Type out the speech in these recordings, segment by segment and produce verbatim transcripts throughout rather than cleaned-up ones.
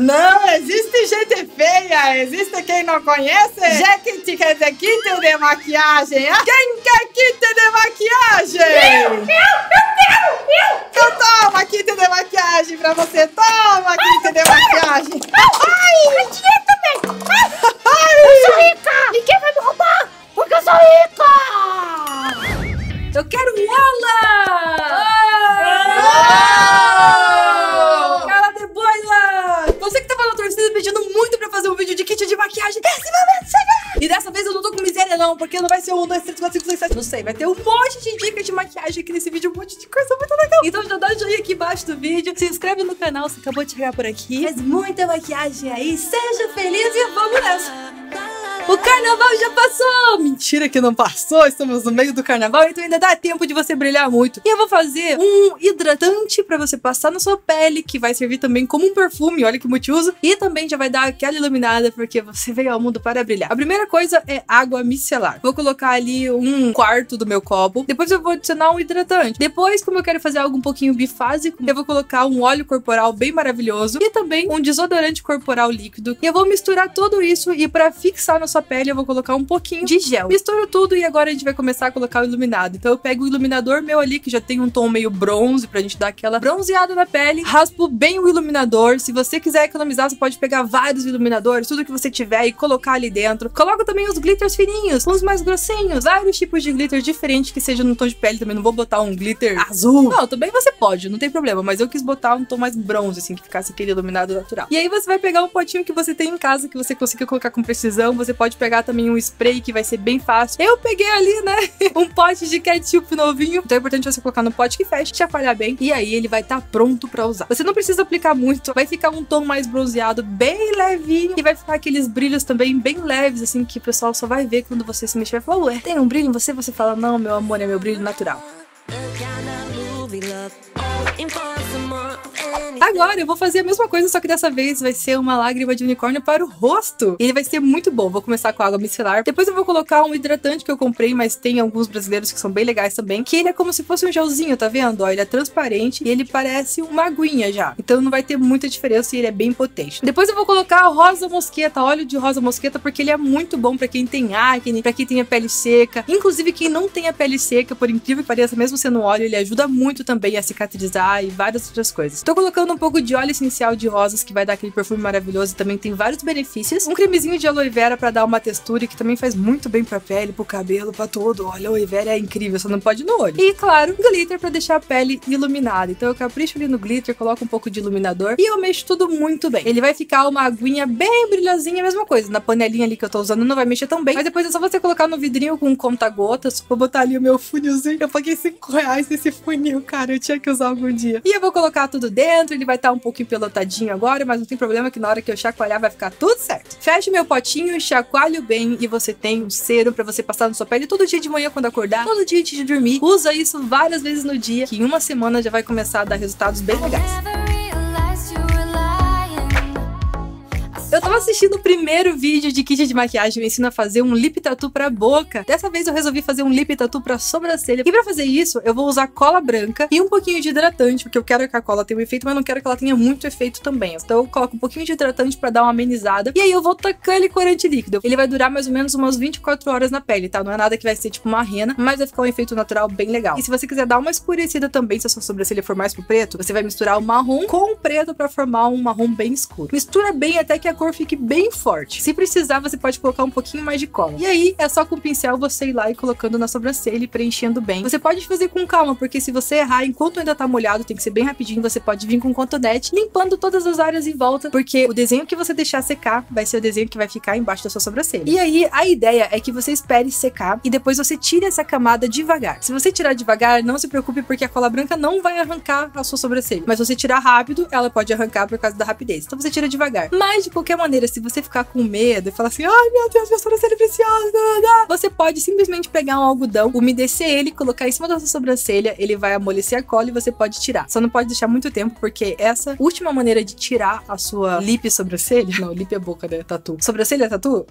Não existe gente feia, existe quem não conhece. Gente quer dizer kit de maquiagem. Quem quer kit de maquiagem? Eu, eu, eu quero, eu. Eu toma kit de maquiagem pra você, toma kit de maquiagem. Ai, eu dinheiro também. Eu sou rica, ninguém vai me roubar porque eu sou rica. Eu quero ela. Pedindo muito pra fazer um vídeo de kit de maquiagem. Esse momento chegou! E dessa vez eu não tô com miséria não, porque não vai ser um, dois, três, quatro, cinco, seis, sete, não sei. Vai ter um monte de dicas de maquiagem aqui nesse vídeo, um monte de coisa muito legal. Então já dá um joinha aqui embaixo do vídeo, se inscreve no canal se acabou de chegar por aqui. Faz muita maquiagem aí, seja feliz e vamos nessa! O carnaval já passou! Mentira que não passou, estamos no meio do carnaval, então ainda dá tempo de você brilhar muito. E eu vou fazer um hidratante pra você passar na sua pele, que vai servir também como um perfume, olha que multiuso. E também já vai dar aquela iluminada, porque você veio ao mundo para brilhar. A primeira coisa é água micelar. Vou colocar ali um quarto do meu copo, depois eu vou adicionar um hidratante. Depois, como eu quero fazer algo um pouquinho bifásico, eu vou colocar um óleo corporal bem maravilhoso e também um desodorante corporal líquido. E eu vou misturar tudo isso e pra fixar na sua pele, eu vou colocar um pouquinho de gel. Misturo tudo e agora a gente vai começar a colocar o iluminado. Então eu pego o iluminador meu ali, que já tem um tom meio bronze, pra gente dar aquela bronzeada na pele. Raspo bem o iluminador. Se você quiser economizar, você pode pegar vários iluminadores, tudo que você tiver e colocar ali dentro. Coloco também os glitters fininhos, uns mais grossinhos, vários tipos de glitter diferentes que seja no tom de pele também. Não vou botar um glitter azul. Não, também você pode, não tem problema, mas eu quis botar um tom mais bronze, assim, que ficasse aquele iluminado natural. E aí você vai pegar um potinho que você tem em casa, que você consiga colocar com precisão. Você pode Pode pegar também um spray que vai ser bem fácil. Eu peguei ali, né, um pote de ketchup novinho. Então é importante você colocar no pote que fecha, chacoalhar bem, e aí ele vai estar tá pronto pra usar. Você não precisa aplicar muito, vai ficar um tom mais bronzeado, bem levinho, e vai ficar aqueles brilhos também bem leves, assim, que o pessoal só vai ver quando você se mexer. Vai falar, ué, tem um brilho em você? Você fala, não, meu amor, é meu brilho natural. Agora eu vou fazer a mesma coisa, só que dessa vez vai ser uma lágrima de unicórnio para o rosto. Ele vai ser muito bom. Vou começar com a água micelar. Depois eu vou colocar um hidratante que eu comprei, mas tem alguns brasileiros que são bem legais também, que ele é como se fosse um gelzinho, tá vendo? Ó, ele é transparente e ele parece uma aguinha já. Então não vai ter muita diferença e ele é bem potente. Depois eu vou colocar rosa mosqueta, óleo de rosa mosqueta, porque ele é muito bom pra quem tem acne, pra quem tem a pele seca. Inclusive quem não tem a pele seca, por incrível que pareça, mesmo sendo óleo, ele ajuda muito também a cicatrizar e várias outras coisas. Tô colocando um pouco de óleo essencial de rosas, que vai dar aquele perfume maravilhoso e também tem vários benefícios. Um cremezinho de aloe vera pra dar uma textura, que também faz muito bem pra pele, pro cabelo, pra tudo. Olha, aloe vera é incrível, só não pode no olho. E, claro, glitter pra deixar a pele iluminada. Então eu capricho ali no glitter, coloco um pouco de iluminador e eu mexo tudo muito bem. Ele vai ficar uma aguinha bem brilhosinha, a mesma coisa. Na panelinha ali que eu tô usando não vai mexer tão bem, mas depois é só você colocar no vidrinho com um conta-gotas. Vou botar ali o meu funilzinho. Eu paguei cinco reais nesse funil, cara. Eu tinha que usar algum dia. E eu vou colocar tudo dentro. Ele vai estar um pouquinho pelotadinho agora, mas não tem problema que na hora que eu chacoalhar vai ficar tudo certo. Fecho meu potinho, chacoalho bem e você tem um sérum pra você passar na sua pele todo dia de manhã quando acordar, todo dia antes de dormir. Usa isso várias vezes no dia, que em uma semana já vai começar a dar resultados bem legais. Eu tava assistindo o primeiro vídeo de kit de maquiagem, me ensina a fazer um lip tattoo pra boca. Dessa vez eu resolvi fazer um lip tattoo pra sobrancelha. E pra fazer isso, eu vou usar cola branca e um pouquinho de hidratante, porque eu quero que a cola tenha um efeito, mas não quero que ela tenha muito efeito também. Então eu coloco um pouquinho de hidratante pra dar uma amenizada. E aí eu vou tacar ele corante líquido. Ele vai durar mais ou menos umas vinte e quatro horas na pele, tá? Não é nada que vai ser tipo uma rena, mas vai ficar um efeito natural bem legal. E se você quiser dar uma escurecida também, se a sua sobrancelha for mais pro preto, você vai misturar o marrom com o preto pra formar um marrom bem escuro. Mistura bem até que a cor fique bem forte. Se precisar, você pode colocar um pouquinho mais de cola. E aí, é só com o pincel você ir lá e colocando na sobrancelha e preenchendo bem. Você pode fazer com calma, porque se você errar enquanto ainda tá molhado, tem que ser bem rapidinho, você pode vir com cotonete, limpando todas as áreas em volta, porque o desenho que você deixar secar vai ser o desenho que vai ficar embaixo da sua sobrancelha. E aí, a ideia é que você espere secar e depois você tire essa camada devagar. Se você tirar devagar, não se preocupe, porque a cola branca não vai arrancar a sua sobrancelha. Mas se você tirar rápido, ela pode arrancar por causa da rapidez. Então você tira devagar. Mas, de qualquer maneira, se você ficar com medo e falar assim, ai meu Deus, minha sobrancelha é preciosa, você pode simplesmente pegar um algodão, umedecer ele, colocar em cima da sua sobrancelha, ele vai amolecer a cola e você pode tirar. Só não pode deixar muito tempo, porque essa última maneira de tirar a sua lip sobrancelha, não, lip é boca, né, tatu, sobrancelha tatu,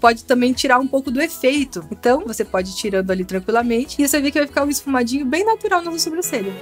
pode também tirar um pouco do efeito. Então você pode ir tirando ali tranquilamente e você vê que vai ficar um esfumadinho bem natural na sua sobrancelha.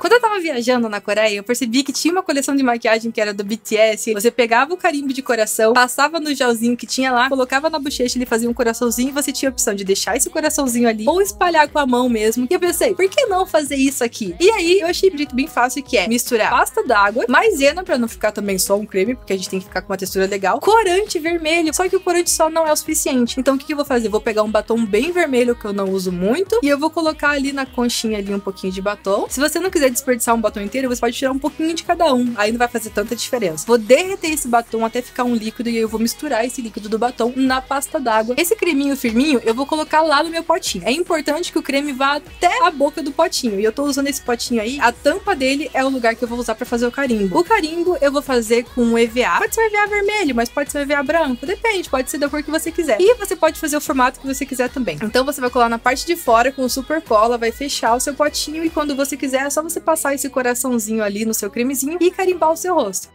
Quando eu tava viajando na Coreia, eu percebi que tinha uma coleção de maquiagem que era do B T S. Você pegava o carimbo de coração, passava no gelzinho que tinha lá, colocava na bochecha, ele fazia um coraçãozinho e você tinha a opção de deixar esse coraçãozinho ali ou espalhar com a mão mesmo. E eu pensei, por que não fazer isso aqui? E aí, eu achei bem fácil, que é misturar pasta d'água, maisena pra não ficar também só um creme, porque a gente tem que ficar com uma textura legal, corante vermelho, só que o corante só não é o suficiente. Então o que, que eu vou fazer? Vou pegar um batom bem vermelho, que eu não uso muito, e eu vou colocar ali na conchinha ali um pouquinho de batom. Se você não quiser desperdiçar um batom inteiro, você pode tirar um pouquinho de cada um, aí não vai fazer tanta diferença. Vou derreter esse batom até ficar um líquido, e aí eu vou misturar esse líquido do batom na pasta d'água. Esse creminho firminho, eu vou colocar lá no meu potinho. É importante que o creme vá até a boca do potinho, e eu tô usando esse potinho aí, a tampa dele é o lugar que eu vou usar pra fazer o carimbo. O carimbo eu vou fazer com um E V A. Pode ser um E V A vermelho, mas pode ser um E V A branco. Depende, pode ser da cor que você quiser. E você pode fazer o formato que você quiser também. Então você vai colar na parte de fora com o super cola, vai fechar o seu potinho e quando você quiser é só você passar esse coraçãozinho ali no seu cremezinho e carimbar o seu rosto.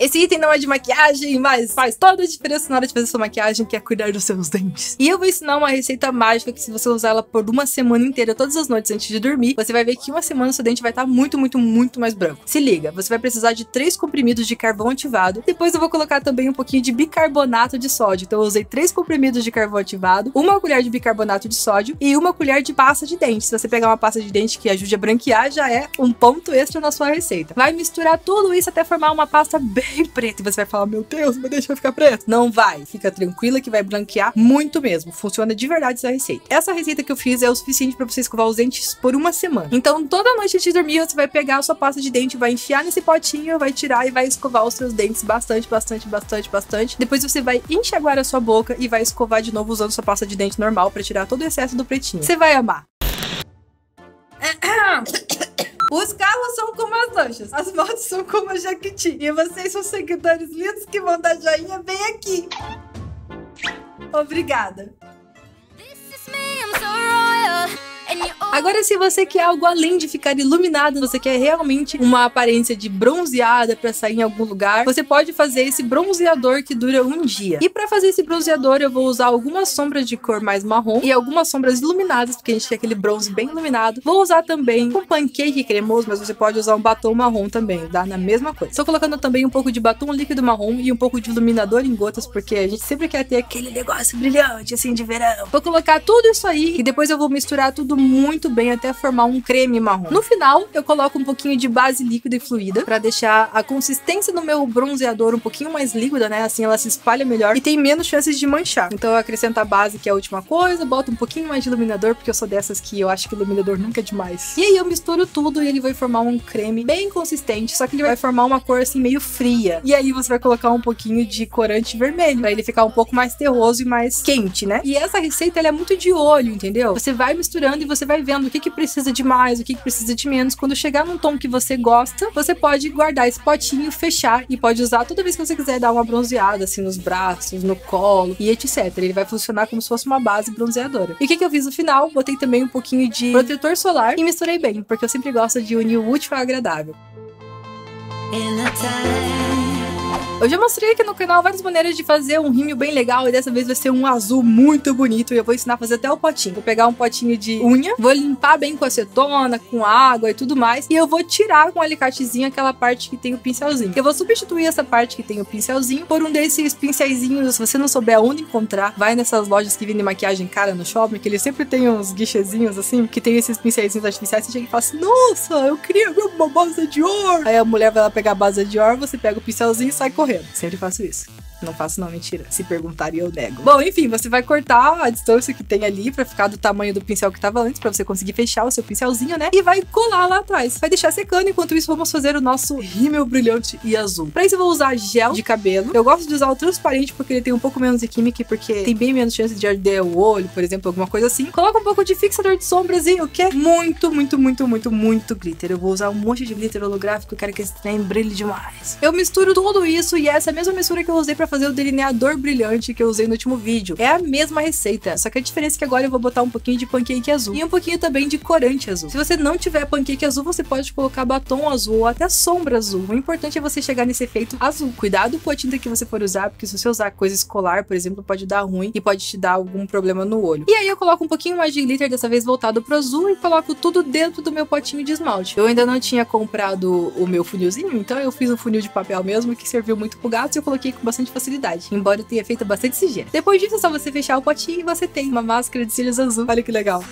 Esse item não é de maquiagem, mas faz toda a diferença na hora de fazer sua maquiagem, que é cuidar dos seus dentes. E eu vou ensinar uma receita mágica que, se você usar ela por uma semana inteira, todas as noites antes de dormir, você vai ver que uma semana seu dente vai estar muito, muito, muito mais branco. Se liga, você vai precisar de três comprimidos de carvão ativado. Depois eu vou colocar também um pouquinho de bicarbonato de sódio. Então eu usei três comprimidos de carvão ativado, uma colher de bicarbonato de sódio e uma colher de pasta de dente. Se você pegar uma pasta de dente que ajude a branquear, já é um ponto extra na sua receita. Vai misturar tudo isso até formar uma pasta bem preto, e você vai falar, meu Deus, meu dente vai ficar preto. Não vai, fica tranquila que vai branquear muito mesmo, funciona de verdade essa receita. Essa receita que eu fiz é o suficiente pra você escovar os dentes por uma semana. Então toda noite antes de dormir, você vai pegar a sua pasta de dente, vai enfiar nesse potinho, vai tirar e vai escovar os seus dentes bastante, bastante, bastante, bastante. Depois você vai enxaguar a sua boca e vai escovar de novo usando sua pasta de dente normal pra tirar todo o excesso do pretinho. Você vai amar. Os carros são como as anjas, as motos são como a Jequiti. E vocês são seguidores lindos que vão dar joinha bem aqui. Obrigada. Agora, se você quer algo além de ficar iluminado, você quer realmente uma aparência de bronzeada pra sair em algum lugar, você pode fazer esse bronzeador que dura um dia. E pra fazer esse bronzeador, eu vou usar algumas sombras de cor mais marrom e algumas sombras iluminadas, porque a gente quer aquele bronze bem iluminado. Vou usar também um pancake cremoso, mas você pode usar um batom marrom também, dá na mesma coisa. Estou colocando também um pouco de batom líquido marrom e um pouco de iluminador em gotas, porque a gente sempre quer ter aquele negócio brilhante, assim, de verão. Vou colocar tudo isso aí e depois eu vou misturar tudo muito muito bem até formar um creme marrom. No final, eu coloco um pouquinho de base líquida e fluida pra deixar a consistência do meu bronzeador um pouquinho mais líquida, né? Assim ela se espalha melhor e tem menos chances de manchar. Então eu acrescento a base, que é a última coisa, boto um pouquinho mais de iluminador, porque eu sou dessas que eu acho que iluminador nunca é demais. E aí eu misturo tudo e ele vai formar um creme bem consistente, só que ele vai formar uma cor assim meio fria. E aí você vai colocar um pouquinho de corante vermelho pra ele ficar um pouco mais terroso e mais quente, né? E essa receita, ela é muito de olho, entendeu? Você vai misturando e você vai vendo vendo o que que precisa de mais, o que que precisa de menos. Quando chegar num tom que você gosta, você pode guardar esse potinho, fechar e pode usar toda vez que você quiser dar uma bronzeada, assim, nos braços, no colo e etcétera. Ele vai funcionar como se fosse uma base bronzeadora. E o que que eu fiz no final? Botei também um pouquinho de protetor solar e misturei bem, porque eu sempre gosto de unir o útil ao agradável. Eu já mostrei aqui no canal várias maneiras de fazer um rímel bem legal, e dessa vez vai ser um azul muito bonito, e eu vou ensinar a fazer até o potinho. Vou pegar um potinho de unha, vou limpar bem com acetona, com água e tudo mais, e eu vou tirar com um alicatezinho aquela parte que tem o pincelzinho. Eu vou substituir essa parte que tem o pincelzinho por um desses pincéisinhos. Se você não souber onde encontrar, vai nessas lojas que vendem maquiagem cara no shopping, que eles sempre tem uns guichezinhos assim, que tem esses pincéisinhos artificiais. Você chega e fala assim, nossa, eu queria uma base de ouro. Aí a mulher vai lá pegar a base de ouro, você pega o pincelzinho e sai correndo. Sempre faço isso. Não faço não, mentira. Se perguntarem, eu nego. Bom, enfim, você vai cortar a distância que tem ali pra ficar do tamanho do pincel que tava antes, pra você conseguir fechar o seu pincelzinho, né? E vai colar lá atrás. Vai deixar secando. Enquanto isso, vamos fazer o nosso rímel brilhante e azul. Pra isso, eu vou usar gel de cabelo. Eu gosto de usar o transparente porque ele tem um pouco menos de química, porque tem bem menos chance de arder o olho, por exemplo, alguma coisa assim. Coloca um pouco de fixador de sombras e o que? Muito, muito, muito, muito, muito glitter. Eu vou usar um monte de glitter holográfico. Eu quero que esse trem brilhe demais. Eu misturo tudo isso e essa é a mesma mistura que eu usei pra fazer o delineador brilhante que eu usei no último vídeo. É a mesma receita, só que a diferença é que agora eu vou botar um pouquinho de pancake azul e um pouquinho também de corante azul. Se você não tiver pancake azul, você pode colocar batom azul ou até sombra azul. O importante é você chegar nesse efeito azul. Cuidado com a tinta que você for usar, porque se você usar coisa escolar, por exemplo, pode dar ruim e pode te dar algum problema no olho. E aí eu coloco um pouquinho mais de glitter, dessa vez voltado pro azul, e coloco tudo dentro do meu potinho de esmalte. Eu ainda não tinha comprado o meu funilzinho, então eu fiz um funil de papel mesmo, que serviu muito pro gato, e eu coloquei com bastante facilidade, embora eu tenha feito bastante sigilo. Depois disso é só você fechar o potinho e você tem uma máscara de cílios azul. Olha que legal.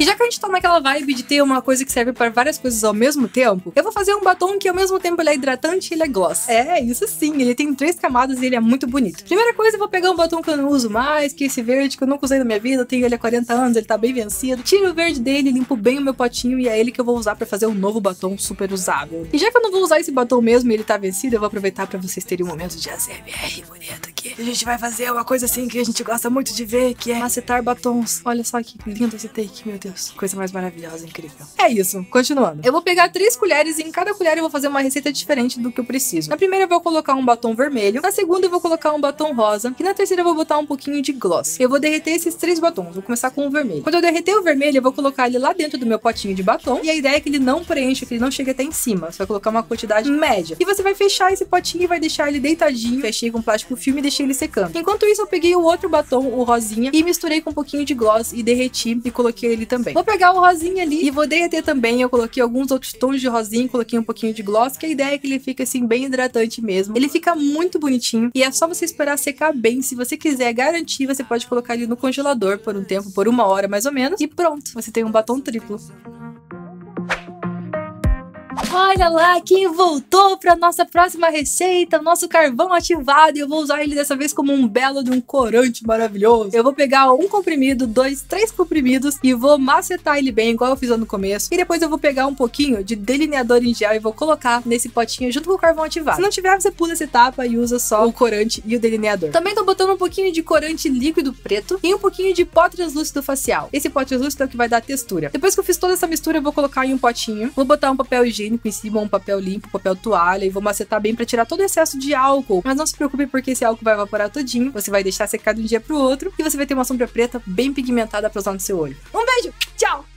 E já que a gente tá naquela vibe de ter uma coisa que serve pra várias coisas ao mesmo tempo, eu vou fazer um batom que ao mesmo tempo ele é hidratante e ele é gloss. É, isso sim, ele tem três camadas e ele é muito bonito. Primeira coisa, eu vou pegar um batom que eu não uso mais, que é esse verde que eu nunca usei na minha vida, eu tenho ele há quarenta anos, ele tá bem vencido. Tiro o verde dele, limpo bem o meu potinho e é ele que eu vou usar pra fazer um novo batom super usável. E já que eu não vou usar esse batom mesmo e ele tá vencido, eu vou aproveitar pra vocês terem um momento de A S M R bonito aqui. E a gente vai fazer uma coisa assim que a gente gosta muito de ver, que é macetar batons. Olha só que lindo esse take, meu Deus. Coisa mais maravilhosa, incrível. É isso, continuando. Eu vou pegar três colheres e em cada colher eu vou fazer uma receita diferente do que eu preciso. Na primeira eu vou colocar um batom vermelho, na segunda eu vou colocar um batom rosa e na terceira eu vou botar um pouquinho de gloss. Eu vou derreter esses três batons, vou começar com o vermelho. Quando eu derreter o vermelho eu vou colocar ele lá dentro do meu potinho de batom e a ideia é que ele não preencha, que ele não chegue até em cima. Você vai colocar uma quantidade média. E você vai fechar esse potinho e vai deixar ele deitadinho. Fechei com plástico filme e deixei ele secando. Enquanto isso eu peguei o outro batom, o rosinha, e misturei com um pouquinho de gloss e derreti e coloquei ele também. Vou pegar o rosinha ali e vou derreter também. Eu coloquei alguns outros tons de rosinha, coloquei um pouquinho de gloss, que a ideia é que ele fica assim bem hidratante mesmo. Ele fica muito bonitinho e é só você esperar secar bem. Se você quiser garantir, você pode colocar ele no congelador por um tempo, por uma hora mais ou menos, e pronto, você tem um batom triplo. Olha lá quem voltou para nossa próxima receita, o nosso carvão ativado, e eu vou usar ele dessa vez como um belo de um corante maravilhoso. Eu vou pegar um comprimido, dois, três comprimidos e vou macetar ele bem, igual eu fiz lá no começo. E depois eu vou pegar um pouquinho de delineador em gel e vou colocar nesse potinho junto com o carvão ativado. Se não tiver, você pula essa etapa e usa só o corante e o delineador. Também tô botando um pouquinho de corante líquido preto e um pouquinho de pó translúcido facial. Esse pó translúcido é o que vai dar textura. Depois que eu fiz toda essa mistura, eu vou colocar em um potinho, vou botar um papel higiênico em cima, um papel limpo, papel toalha, e vou macetar bem pra tirar todo o excesso de álcool. Mas não se preocupe, porque esse álcool vai evaporar todinho, você vai deixar secar de um dia pro outro e você vai ter uma sombra preta bem pigmentada pra usar no seu olho. Um beijo, tchau!